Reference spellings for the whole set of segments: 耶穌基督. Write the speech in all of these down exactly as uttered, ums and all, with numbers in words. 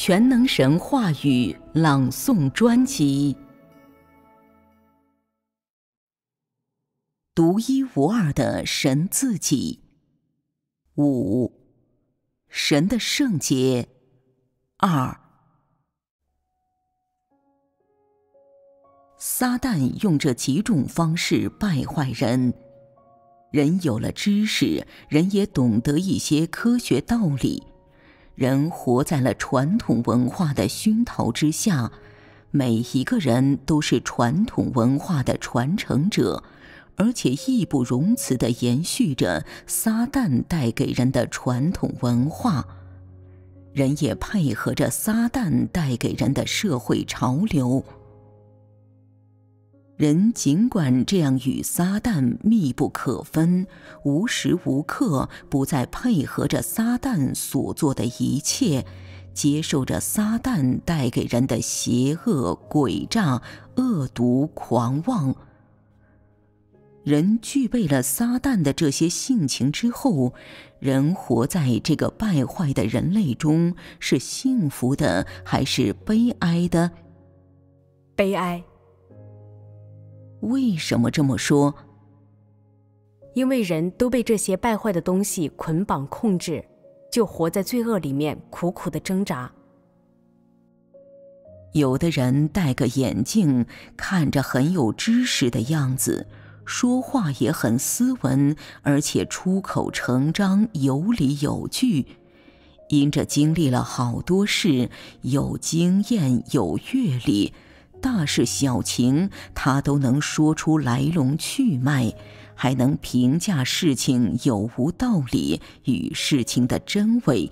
全能神话语朗诵专辑独一无二的神自己。五、神的圣洁。二、撒旦用这几种方式败坏人。人有了知识，人也懂得一些科学道理，人活在了传统文化的熏陶之下，每一个人都是传统文化的传承者，而且义不容辞地延续着撒旦带给人的传统文化，人也配合着撒旦带给人的社会潮流。人尽管这样与撒旦密不可分，无时无刻不在配合着撒旦所做的一切，接受着撒旦带给人的邪恶、诡诈、恶毒、狂妄。人具备了撒旦的这些性情之后，人活在这个败坏的人类中，是幸福的还是悲哀的？悲哀。为什么这么说？因为人都被这些败坏的东西捆绑控制，就活在罪恶里面苦苦的挣扎。有的人戴个眼镜，看着很有知识的样子，说话也很斯文，而且出口成章，有理有据，因着经历了好多事，有经验，有阅历，大事小情他都能说出来龙去脉，还能评价事情有无道理与事情的真伪。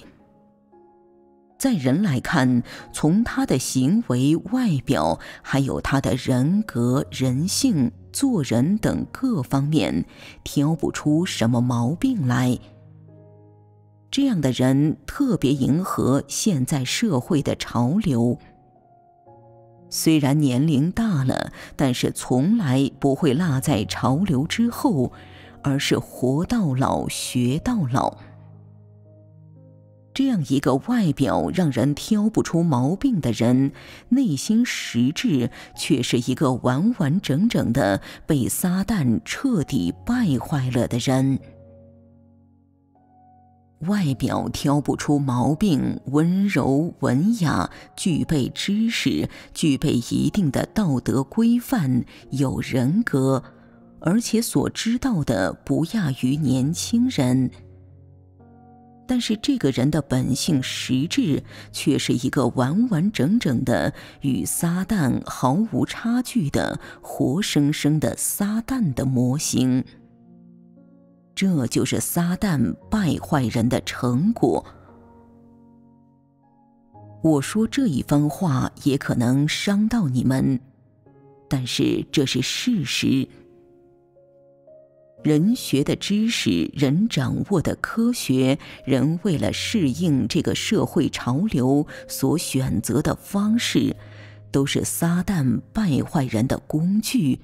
在人来看，从他的行为、外表，还有他的人格、人性、做人等各方面，挑不出什么毛病来。这样的人特别迎合现在社会的潮流。虽然年龄大了，但是从来不会落在潮流之后，而是活到老学到老。这样一个外表让人挑不出毛病的人，内心实质却是一个完完整整的被撒旦彻底败坏了的人。外表挑不出毛病，温柔文雅，具备知识，具备一定的道德规范，有人格，而且所知道的不亚于年轻人。但是这个人的本性实质却是一个完完整整的与撒旦毫无差距的活生生的撒旦的模型。这就是撒旦败坏人的成果。我说这一番话也可能伤到你们，但是这是事实。人学的知识，人掌握的科学，人为了适应这个社会潮流所选择的方式，都是撒旦败坏人的工具，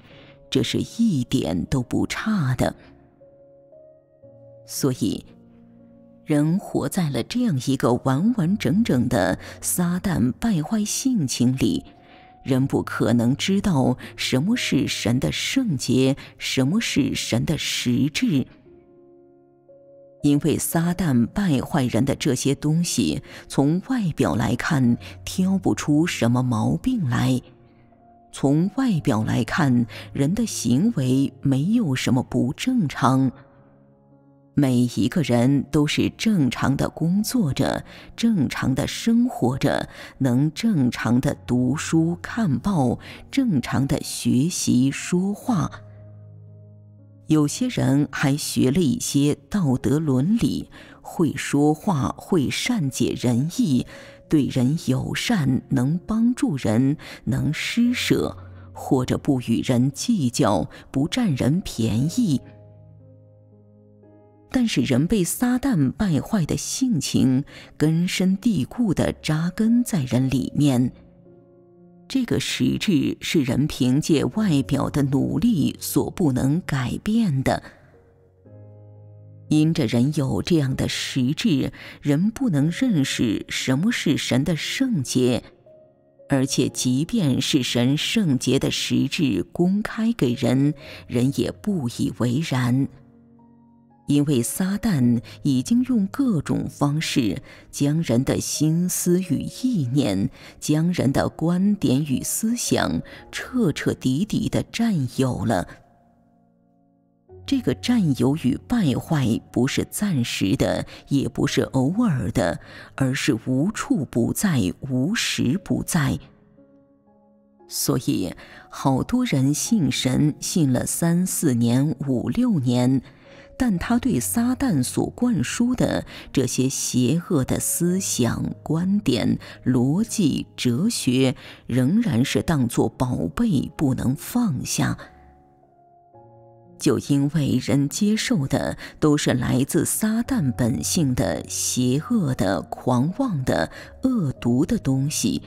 这是一点都不差的。所以，人活在了这样一个完完整整的撒旦败坏性情里，人不可能知道什么是神的圣洁，什么是神的实质。因为撒旦败坏人的这些东西，从外表来看，挑不出什么毛病来。从外表来看，人的行为没有什么不正常。每一个人都是正常的工作着，正常的生活着，能正常的读书看报，正常的学习说话。有些人还学了一些道德伦理，会说话，会善解人意，对人友善，能帮助人，能施舍，或者不与人计较，不占人便宜。但是人被撒旦败坏的性情根深蒂固地扎根在人里面，这个实质是人凭借外表的努力所不能改变的。因着人有这样的实质，人不能认识什么是神的圣洁，而且即便是神圣洁的实质公开给人，人也不以为然。因为撒旦已经用各种方式将人的心思与意念，将人的观点与思想彻彻底底地占有了。这个占有与败坏不是暂时的，也不是偶尔的，而是无处不在，无时不在。所以，好多人信神，信了三四年、五六年，但他对撒旦所灌输的这些邪恶的思想、观点、逻辑、哲学，仍然是当作宝贝，不能放下。就因为人接受的都是来自撒旦本性的邪恶的、狂妄的、恶毒的东西，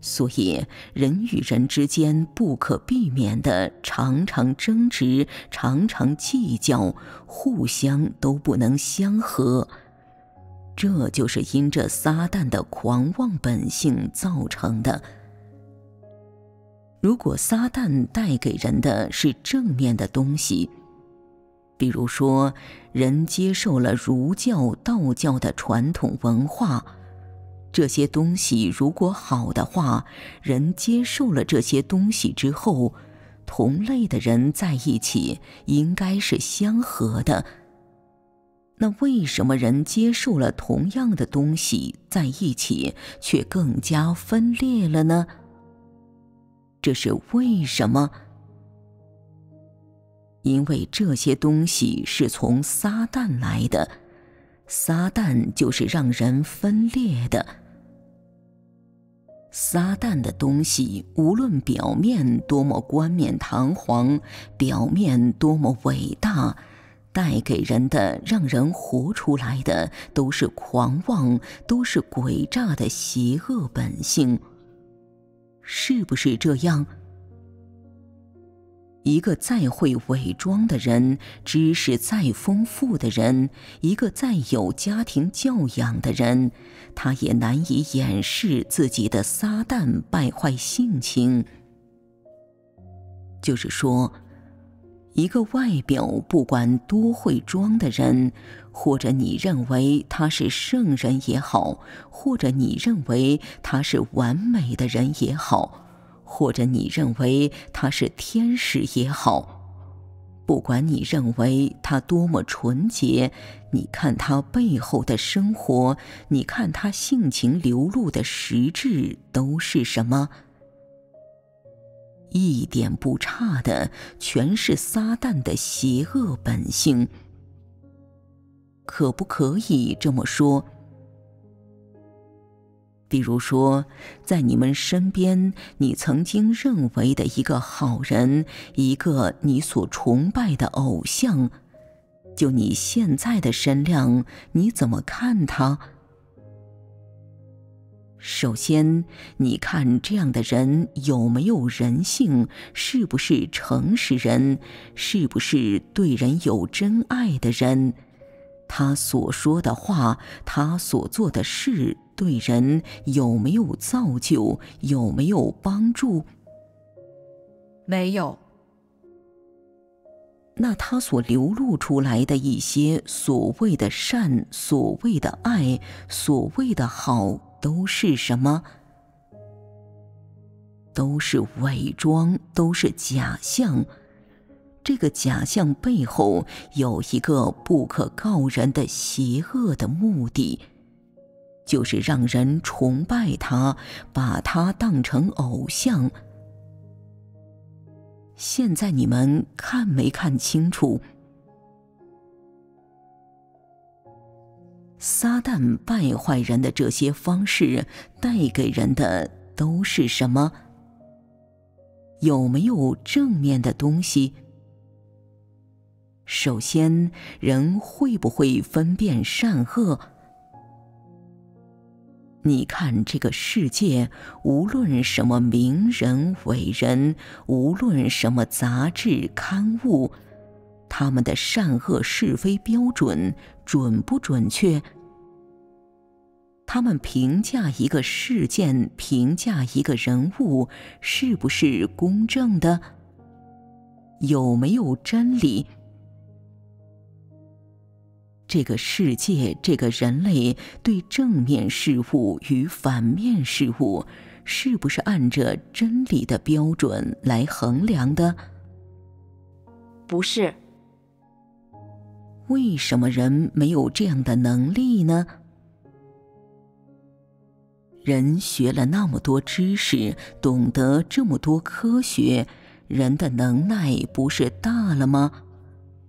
所以人与人之间不可避免的常常争执，常常计较，互相都不能相合。这就是因着撒旦的狂妄本性造成的。如果撒旦带给人的是正面的东西，比如说人接受了儒教、道教的传统文化，这些东西如果好的话，人接受了这些东西之后，同类的人在一起应该是相合的。那为什么人接受了同样的东西在一起却更加分裂了呢？这是为什么？因为这些东西是从撒旦来的，撒旦就是让人分裂的。撒旦的东西，无论表面多么冠冕堂皇，表面多么伟大，带给人的、让人活出来的，都是狂妄，都是诡诈的邪恶本性。是不是这样？一个再会伪装的人，知识再丰富的人，一个再有家庭教养的人，他也难以掩饰自己的撒旦败坏性情。就是说，一个外表不管多会装的人，或者你认为他是圣人也好，或者你认为他是完美的人也好，或者你认为他是天使也好，不管你认为他多么纯洁，你看他背后的生活，你看他性情流露的实质都是什么？一点不差的，全是撒旦的邪恶本性。可不可以这么说？比如说，在你们身边，你曾经认为的一个好人，一个你所崇拜的偶像，就你现在的身量，你怎么看他？首先，你看这样的人有没有人性，是不是诚实人，是不是对人有真爱的人？他所说的话，他所做的事，对人有没有造就，有没有帮助？没有。那他所流露出来的一些所谓的善，所谓的爱，所谓的好，都是什么？都是伪装，都是假象。这个假象背后有一个不可告人的邪恶的目的，就是让人崇拜他，把他当成偶像。现在你们看没看清楚？撒旦败坏人的这些方式带给人的都是什么？有没有正面的东西？首先，人会不会分辨善恶？你看这个世界，无论什么名人伟人，无论什么杂志刊物，他们的善恶是非标准准不准确，他们评价一个事件、评价一个人物是不是公正的，有没有真理。这个世界，这个人类对正面事物与反面事物是不是按着真理的标准来衡量的？不是。为什么人没有这样的能力呢？人学了那么多知识，懂得这么多科学，人的能耐不是大了吗？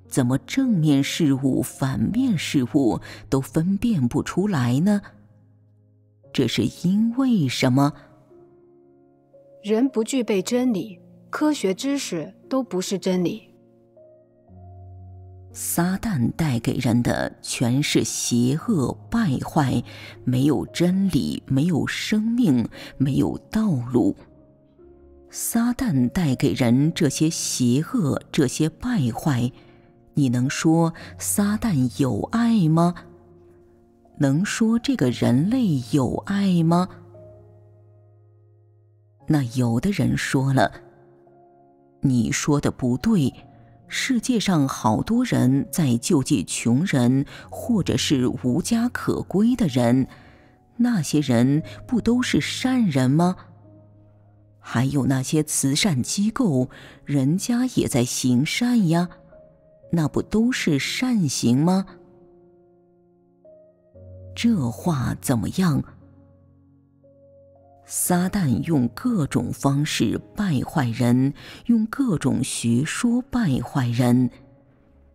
怎么正面事物、反面事物都分辨不出来呢？这是因为什么？人不具备真理，科学知识都不是真理。撒旦带给人的全是邪恶、败坏，没有真理，没有生命，没有道路。撒旦带给人这些邪恶、这些败坏，你能说撒旦有爱吗？能说这个人类有爱吗？那有的人说了，你说的不对，世界上好多人在救济穷人或者是无家可归的人，那些人不都是善人吗？还有那些慈善机构，人家也在行善呀，那不都是善行吗？这话怎么样？撒旦用各种方式败坏人，用各种学说败坏人。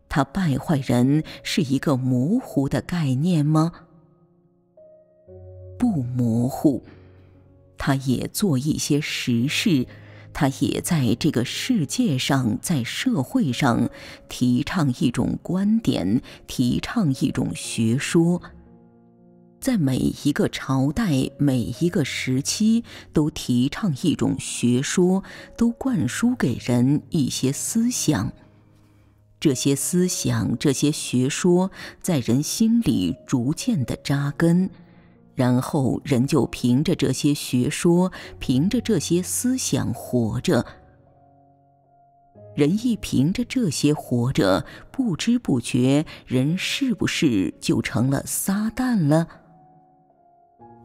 他败坏人是一个模糊的概念吗？不模糊。他也做一些实事，他也在这个世界上，在社会上提倡一种观点，提倡一种学说。在每一个朝代、每一个时期都提倡一种学说，都灌输给人一些思想。这些思想、这些学说在人心里逐渐地扎根，然后人就凭着这些学说、凭着这些思想活着。人一凭着这些活着，不知不觉，人是不是就成了撒旦了？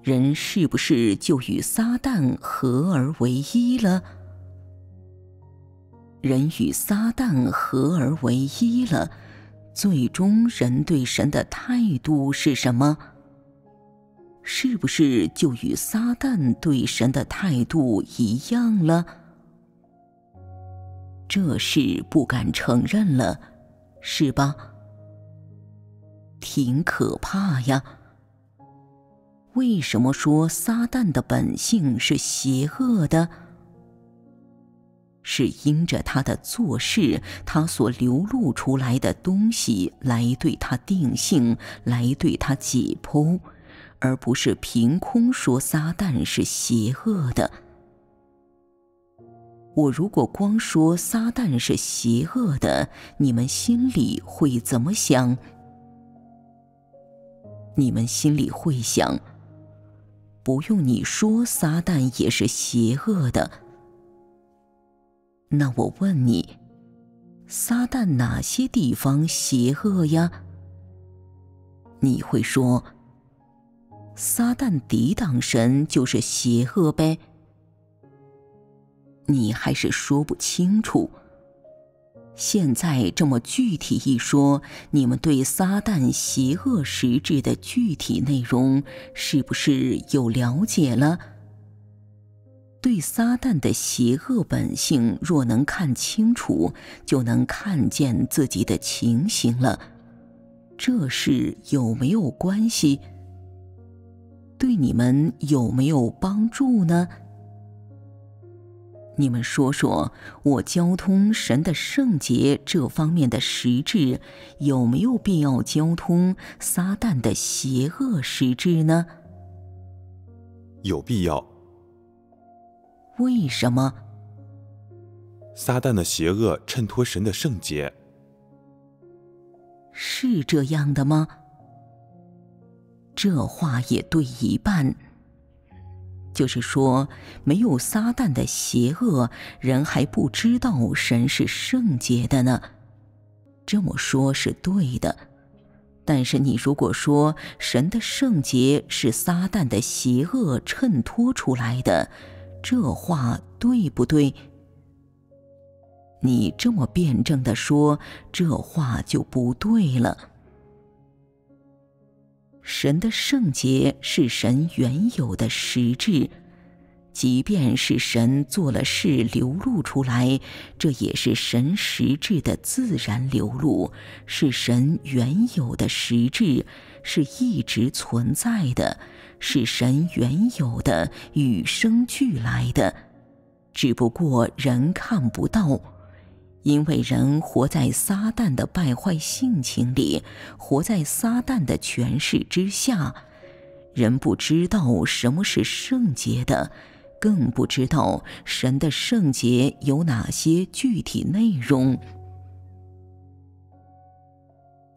人是不是就与撒旦合而为一了？人与撒旦合而为一了，最终人对神的态度是什么？是不是就与撒旦对神的态度一样了？这事不敢承认了，是吧？挺可怕呀。为什么说撒旦的本性是邪恶的？是因着他的做事，他所流露出来的东西来对他定性，来对他解剖，而不是凭空说撒旦是邪恶的。我如果光说撒旦是邪恶的，你们心里会怎么想？你们心里会想，不用你说，撒旦也是邪恶的。那我问你，撒旦哪些地方邪恶呀？你会说，撒旦抵挡神就是邪恶呗。你还是说不清楚。现在这么具体一说，你们对撒旦邪恶实质的具体内容是不是有了解了？对撒旦的邪恶本性若能看清楚，就能看见自己的情形了。这事有没有关系？对你们有没有帮助呢？你们说说，我交通神的圣洁这方面的实质，有没有必要交通撒旦的邪恶实质呢？有必要。为什么？撒旦的邪恶衬托神的圣洁。是这样的吗？这话也对一半，就是说，没有撒旦的邪恶，人还不知道神是圣洁的呢。这么说是对的，但是你如果说神的圣洁是撒旦的邪恶衬托出来的，这话对不对？你这么辩证地说，这话就不对了。神的圣洁是神原有的实质，即便是神做了事流露出来，这也是神实质的自然流露，是神原有的实质，是一直存在的，是神原有的，与生俱来的，只不过人看不到。因为人活在撒旦的败坏性情里，活在撒旦的权势之下，人不知道什么是圣洁的，更不知道神的圣洁有哪些具体内容。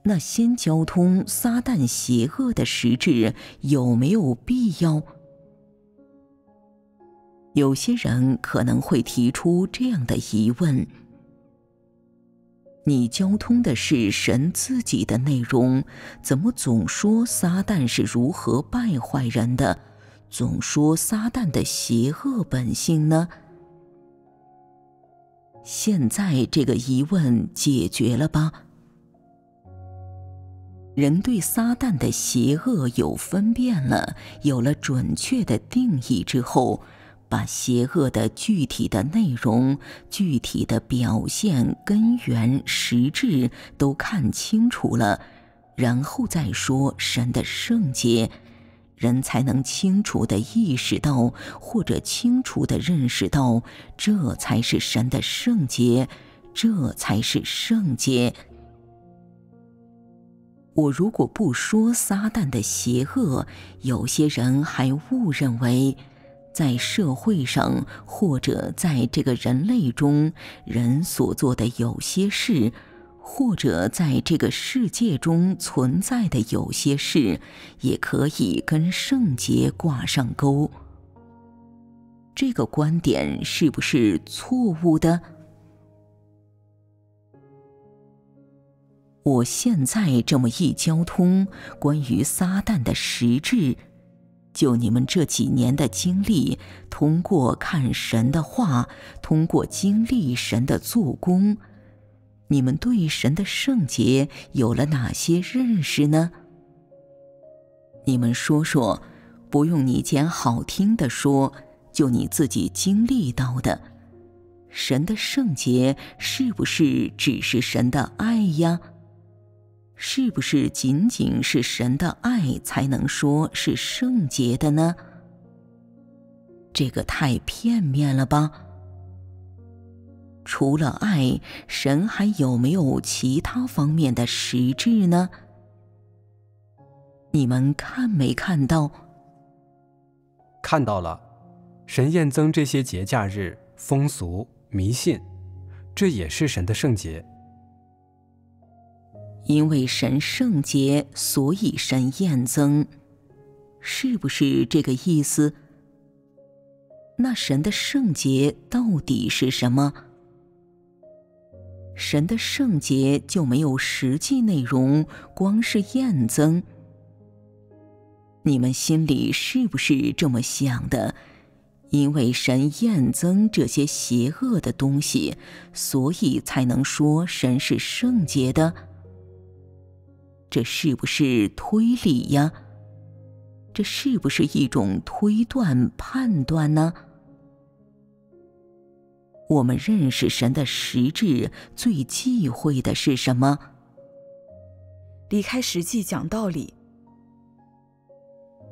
那先交通撒旦邪恶的实质有没有必要？有些人可能会提出这样的疑问。你交通的是神自己的内容，怎么总说撒旦是如何败坏人的，总说撒旦的邪恶本性呢？现在这个疑问解决了吧？人对撒旦的邪恶有分辨了，有了准确的定义之后，把邪恶的具体的内容、具体的表现、根源、实质都看清楚了，然后再说神的圣洁，人才能清楚地意识到，或者清楚地认识到，这才是神的圣洁，这才是圣洁。我如果不说撒旦的邪恶，有些人还误认为在社会上或者在这个人类中，人所做的有些事，或者在这个世界中存在的有些事，也可以跟圣洁挂上钩。这个观点是不是错误的？我现在这么一交通，关于撒旦的实质，就你们这几年的经历，通过看神的话，通过经历神的做工，你们对神的圣洁有了哪些认识呢？你们说说，不用你捡好听的说，就你自己经历到的，神的圣洁是不是只是神的爱呀？是不是仅仅是神的爱才能说是圣洁的呢？这个太片面了吧？除了爱，神还有没有其他方面的实质呢？你们看没看到？看到了，神验增这些节假日、风俗、迷信，这也是神的圣洁。因为神圣洁，所以神验增，是不是这个意思？那神的圣洁到底是什么？神的圣洁就没有实际内容，光是验增。你们心里是不是这么想的？因为神验增这些邪恶的东西，所以才能说神是圣洁的。这是不是推理呀？这是不是一种推断、判断呢？我们认识神的实质，最忌讳的是什么？离开实际讲道理。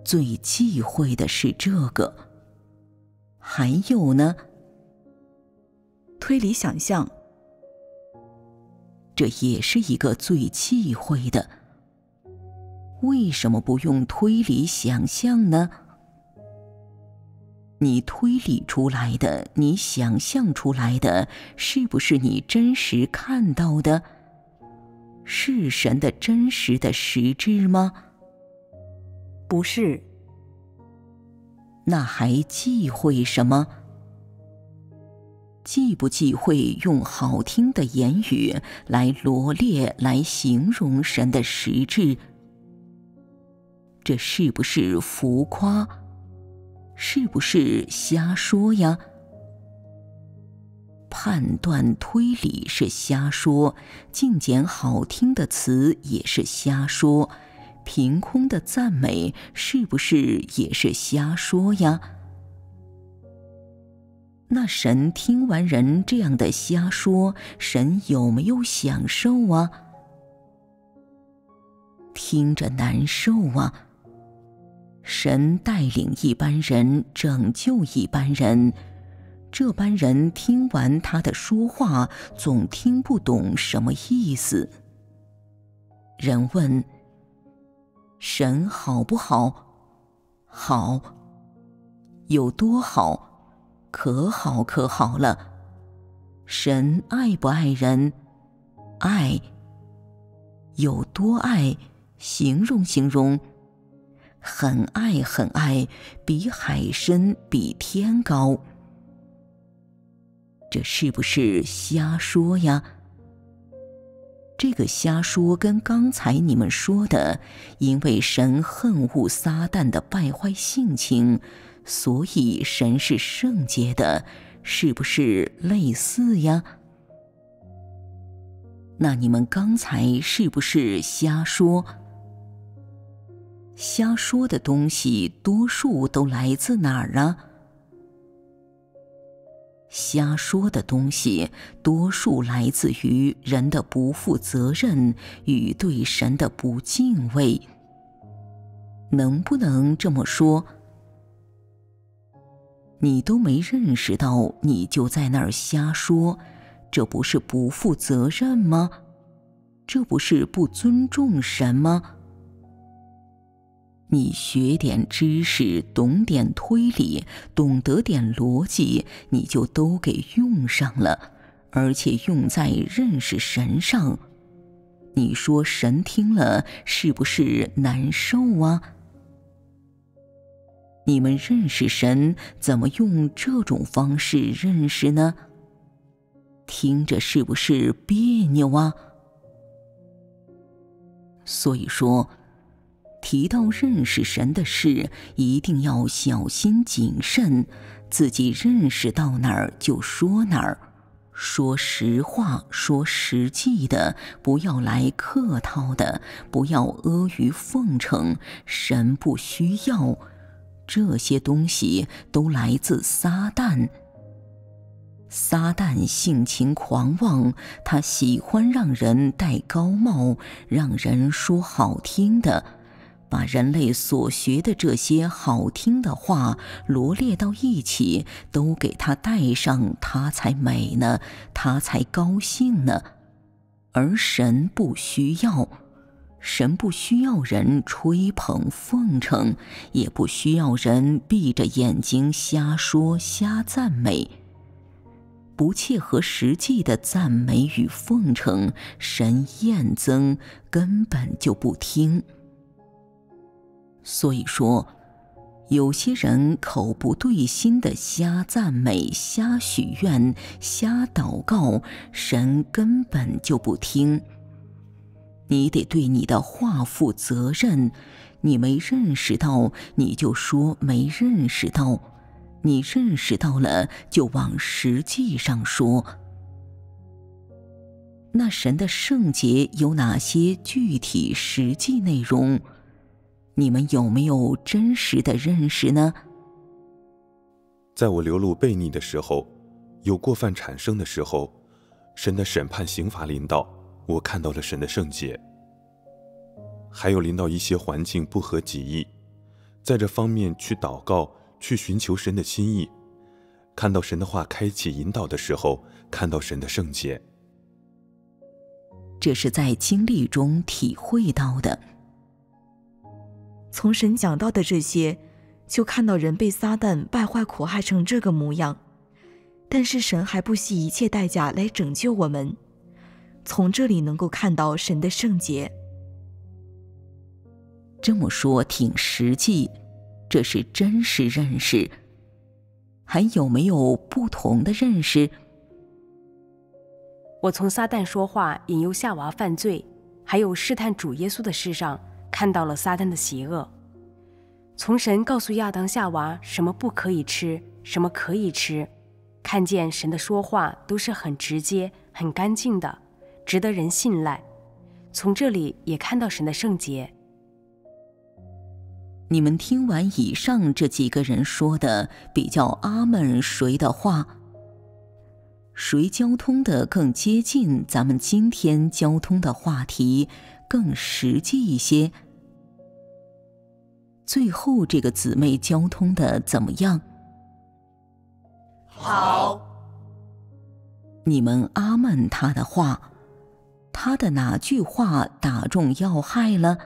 最忌讳的是这个。还有呢？推理想象。这也是一个最忌讳的。为什么不用推理想象呢？你推理出来的，你想象出来的，是不是你真实看到的？是神的真实的实质吗？不是。那还忌讳什么？忌不忌讳用好听的言语来罗列、来形容神的实质？这是不是浮夸？是不是瞎说呀？判断推理是瞎说，尽捡好听的词也是瞎说，凭空的赞美是不是也是瞎说呀？那神听完人这样的瞎说，神有没有享受啊？听着难受啊！神带领一班人，拯救一班人，这班人听完他的说话，总听不懂什么意思。人问：神好不好？好，有多好？可好可好了。神爱不爱人？爱，有多爱？形容形容。很爱很爱，比海深，比天高。这是不是瞎说呀？这个瞎说跟刚才你们说的，因为神恨恶撒旦的败坏性情，所以神是圣洁的，是不是类似呀？那你们刚才是不是瞎说？瞎说的东西多数都来自哪儿啊？瞎说的东西多数来自于人的不负责任与对神的不敬畏。能不能这么说？你都没认识到，你就在那儿瞎说，这不是不负责任吗？这不是不尊重神吗？你学点知识，懂点推理，懂得点逻辑，你就都给用上了，而且用在认识神上。你说神听了是不是难受啊？你们认识神怎么用这种方式认识呢？听着是不是别扭啊？所以说提到认识神的事，一定要小心谨慎，自己认识到哪儿就说哪儿，说实话，说实际的，不要来客套的，不要阿谀奉承，神不需要，这些东西都来自撒旦。撒旦性情狂妄，他喜欢让人戴高帽，让人说好听的，把人类所学的这些好听的话罗列到一起，都给他带上，他才美呢，他才高兴呢。而神不需要，神不需要人吹捧奉承，也不需要人闭着眼睛瞎说瞎赞美。不切合实际的赞美与奉承，神厌憎，根本就不听。所以说，有些人口不对心的瞎赞美、瞎许愿、瞎祷告，神根本就不听。你得对你的话负责任，你没认识到，你就说没认识到；你认识到了，就往实际上说。那神的圣洁有哪些具体实际内容？你们有没有真实的认识呢？在我流露悖逆的时候，有过犯产生的时候，神的审判刑罚临到，我看到了神的圣洁。还有临到一些环境不合己意，在这方面去祷告，去寻求神的心意，看到神的话开启引导的时候，看到神的圣洁。这是在经历中体会到的。从神讲到的这些，就看到人被撒旦败坏苦害成这个模样，但是神还不惜一切代价来拯救我们，从这里能够看到神的圣洁。这么说挺实际，这是真实认识。还有没有不同的认识？我从撒旦说话引诱夏娃犯罪，还有试探主耶稣的事上，看到了撒旦的邪恶。从神告诉亚当夏娃什么不可以吃，什么可以吃，看见神的说话都是很直接、很干净的，值得人信赖。从这里也看到神的圣洁。你们听完以上这几个人说的比较阿门谁的话，谁交通的更接近咱们今天交通的话题，更实际一些。最后这个姊妹交通的怎么样？好。你们阿门她的话，她的哪句话打中要害了？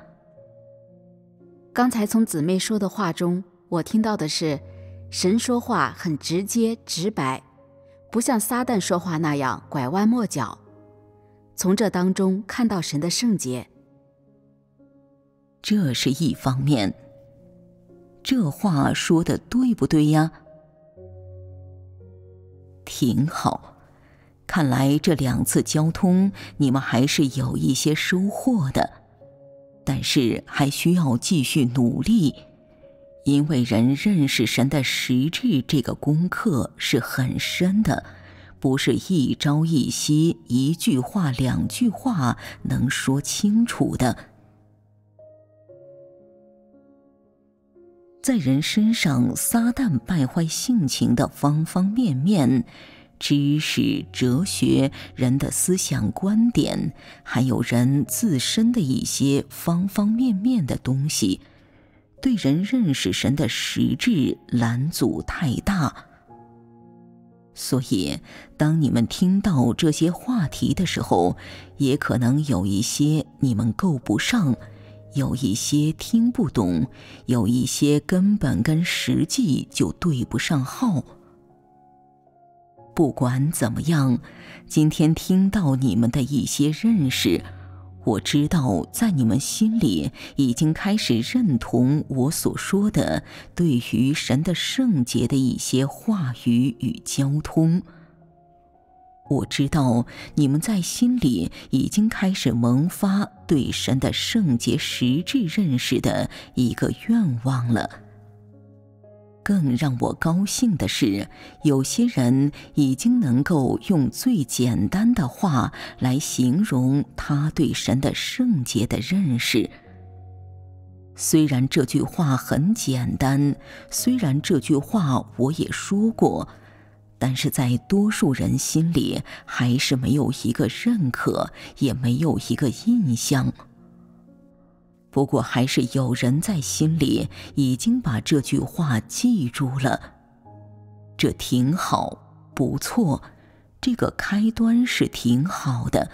刚才从姊妹说的话中，我听到的是，神说话很直接直白，不像撒旦说话那样拐弯抹角。从这当中看到神的圣洁，这是一方面。这话说的对不对呀？挺好，看来这两次交通，你们还是有一些收获的。但是还需要继续努力，因为人认识神的实质这个功课是很深的，不是一朝一夕、一句话两句话能说清楚的。在人身上，撒旦败坏性情的方方面面，知识、哲学、人的思想观点，还有人自身的一些方方面面的东西，对人认识神的实质拦阻太大。所以，当你们听到这些话题的时候，也可能有一些你们够不上，有一些听不懂，有一些根本跟实际就对不上号。不管怎么样，今天听到你们的一些认识，我知道在你们心里已经开始认同我所说的对于神的圣洁的一些话语与交通。我知道你们在心里已经开始萌发对神的圣洁实质认识的一个愿望了。更让我高兴的是，有些人已经能够用最简单的话来形容他对神的圣洁的认识。虽然这句话很简单，虽然这句话我也说过，但是在多数人心里还是没有一个认可，也没有一个印象。不过还是有人在心里已经把这句话记住了，这挺好，不错，这个开端是挺好的。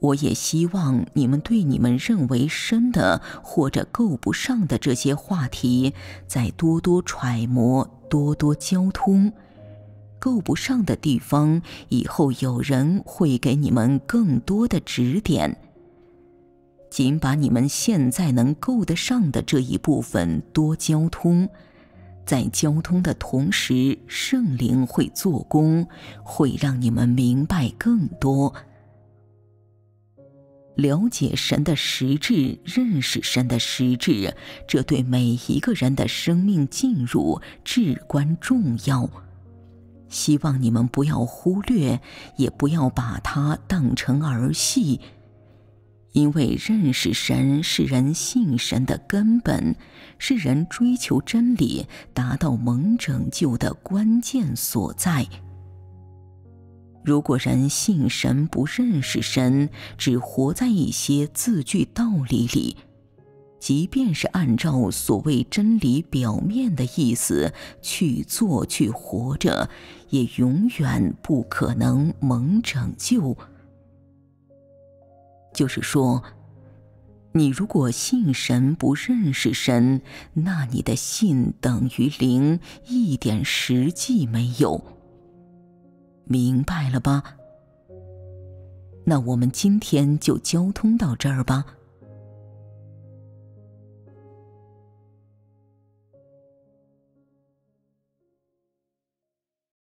我也希望你们对你们认为深的或者够不上的这些话题，再多多揣摩，多多交通。够不上的地方，以后有人会给你们更多的指点。仅把你们现在能够得上的这一部分多交通，在交通的同时，圣灵会做工，会让你们明白更多。了解神的实质，认识神的实质，这对每一个人的生命进入至关重要。希望你们不要忽略，也不要把它当成儿戏。因为认识神是人信神的根本，是人追求真理、达到蒙拯救的关键所在。如果人信神不认识神，只活在一些字句道理里，即便是按照所谓真理表面的意思去做去活着，也永远不可能蒙拯救。就是说，你如果信神不认识神，那你的信等于零，一点实际没有。明白了吧？那我们今天就交通到这儿吧。